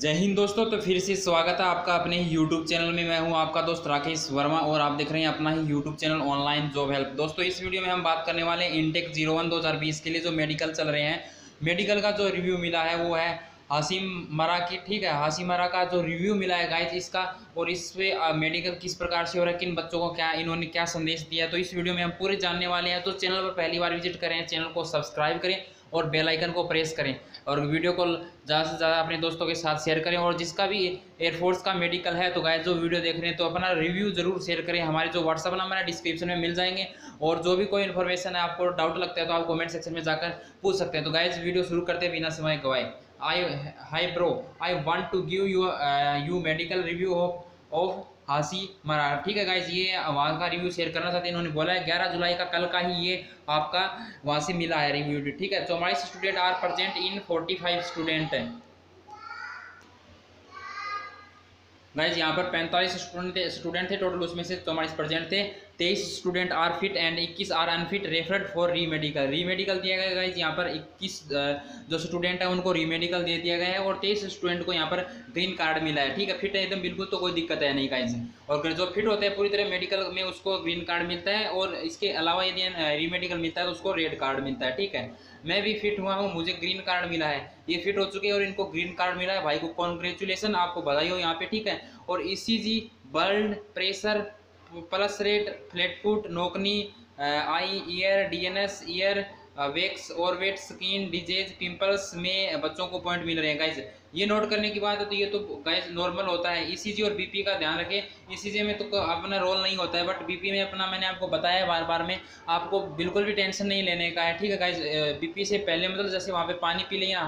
जय हिंद दोस्तों। तो फिर से स्वागत है आपका अपने ही YouTube चैनल में। मैं हूं आपका दोस्त राकेश वर्मा और आप देख रहे हैं अपना ही YouTube channel online job help. दोस्तों इस वीडियो में हम बात करने वाले हैं इनटेक 01 2020 के लिए जो मेडिकल चल रहे हैं, मेडिकल का जो रिव्यू मिला है वो है हासीमरा की। ठीक है, हासीमरा का जो रिव्यू मिला है गाइस इसका, और इस पर मेडिकल किस प्रकार से हो रहा है, किन बच्चों को क्या इन्होंने क्या संदेश दिया, तो इस वीडियो में हम पूरे जानने वाले हैं। तो चैनल पर पहली बार विजिट करें, चैनल को सब्सक्राइब करें और बेल आइकन को प्रेस करें और वीडियो को ज़्यादा से ज़्यादा अपने दोस्तों के साथ शेयर करें। और जिसका भी एयरफोर्स का मेडिकल है तो गाइस जो वीडियो देख रहे हैं तो अपना रिव्यू जरूर शेयर करें। हमारे जो व्हाट्सअप नंबर है डिस्क्रिप्शन में मिल जाएंगे, और जो भी कोई इन्फॉर्मेशन है आपको डाउट लगता है तो आप कमेंट सेक्शन में जाकर पूछ सकते हैं। तो गाइस वीडियो शुरू करते हैं बिना समय गवाए। Hi bro, I want to give you medical review of Hasimara. ठीक है गाइज, ये वहाँ का रिव्यू शेयर करना चाहते हैं। इन्होंने बोला है 11 जुलाई का, कल का ही ये आपका वहाँ से मिला है रिव्यू। ठीक है, 44 student are present in 45 student है गाइज। यहाँ पर 45 स्टूडेंट थे टोटल, उसमें से 44 प्रेजेंट थे। 23 student are fit and 21 are unfit, referred for remedical. Remedical दिया गया गाइज, यहाँ पर 21 जो स्टूडेंट है उनको रीमेडिकल दे दिया गया है और 23 स्टूडेंट को यहाँ पर ग्रीन कार्ड मिला है। ठीक है, फिट है एकदम बिल्कुल, तो कोई दिक्कत है नहीं गाइज। और जो फिट होते हैं पूरी तरह मेडिकल में उसको ग्रीन कार्ड मिलता है, और इसके अलावा यदि रीमेडिकल मिलता है तो उसको रेड कार्ड मिलता है। ठीक है, मैं भी फिट हुआ हूँ, मुझे ग्रीन कार्ड मिला है। ये फिट हो चुके हैं और इनको ग्रीन कार्ड मिला है। भाई को कॉन्ग्रेचुलेसन, आपको बधाई हो यहाँ पे। ठीक है, और ECG, blood pressure, pulse rate, flat foot, knock knee, eye, ear, DNS, ear wax और वेट स्किन डिजीज, पिंपल्स में बच्चों को पॉइंट मिल रहे हैं गाइज। ये नोट करने की बात है, तो ये तो गाइज नॉर्मल होता है। ECG और BP का ध्यान रखें। ECG में तो अपना रोल नहीं होता है, बट BP में अपना, मैंने आपको बताया है बार बार में, आपको बिल्कुल भी टेंशन नहीं लेने का है। ठीक है गाइज, BP से पहले मतलब जैसे वहाँ पे पानी पी लें या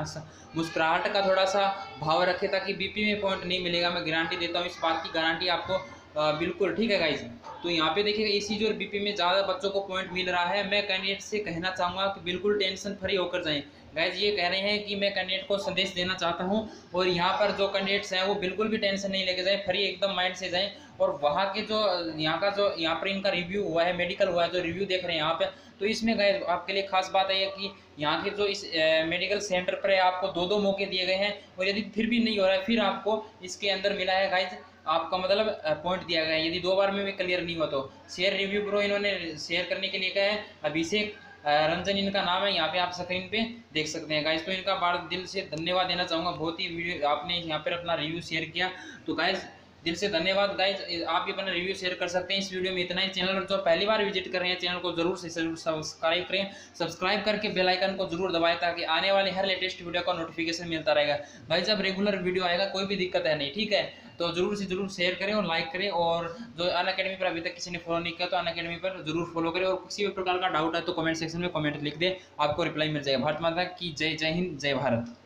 मुस्कुराहट का थोड़ा सा भाव रखें, ताकि BP में पॉइंट नहीं मिलेगा। मैं गारंटी देता हूँ, इस बात की गारंटी आपको बिल्कुल। ठीक है गाइज, तो यहाँ पे देखिएगा ECG और BP में ज़्यादा बच्चों को पॉइंट मिल रहा है। मैं कैंडिडेट से कहना चाहूँगा कि बिल्कुल टेंशन फ्री होकर जाएं गाइज। ये कह रहे हैं कि मैं कैंडिडेट को संदेश देना चाहता हूँ, और यहाँ पर जो कैंडिडेट्स हैं वो बिल्कुल भी टेंशन नहीं लेके जाएं, फ्री एकदम माइंड से जाएँ। और वहाँ के जो यहाँ का जो यहाँ पर इनका रिव्यू हुआ है, मेडिकल हुआ है, जो रिव्यू देख रहे हैं यहाँ पर, तो इसमें गाइज आपके लिए खास बात है कि यहाँ के जो इस मेडिकल सेंटर पर आपको 2-2 मौके दिए गए हैं, और यदि फिर भी नहीं हो रहा है फिर आपको इसके अंदर मिला है गाइज, आपका मतलब पॉइंट दिया गया है। यदि 2 बार में भी क्लियर नहीं हुआ तो शेयर रिव्यू ब्रो, इन्होंने शेयर करने के लिए कहा है। अभिषेक रंजन इनका नाम है, यहाँ पे आप स्क्रीन पे देख सकते हैं गाइज। तो इनका बार दिल से धन्यवाद देना चाहूँगा, बहुत ही वीडियो आपने यहाँ पर अपना रिव्यू शेयर किया, तो गाइज दिल से धन्यवाद। गाइज आप भी अपना रिव्यू शेयर कर सकते हैं। इस वीडियो में इतना ही। चैनल पर जो पहली बार विजिट कर रहे हैं चैनल को जरूर से जरूर सब्सक्राइब करें, सब्सक्राइब करके बेल आइकन को जरूर दबाएं ताकि आने वाले हर लेटेस्ट वीडियो का नोटिफिकेशन मिलता रहेगा भाई। जब रेगुलर वीडियो आएगा कोई भी दिक्कत है नहीं। ठीक है, तो जरूर से जरूर शेयर करें और लाइक करें। और जो अनअकैडमी पर अभी तक किसी ने फॉलो नहीं किया तो अनअकैडमी पर जरूर फॉलो करें, और किसी भी प्रकार का डाउट है तो कमेंट सेक्शन में कमेंट लिख दें, आपको रिप्लाई मिल जाएगा। भारत माता की जय, जय हिंद, जय भारत।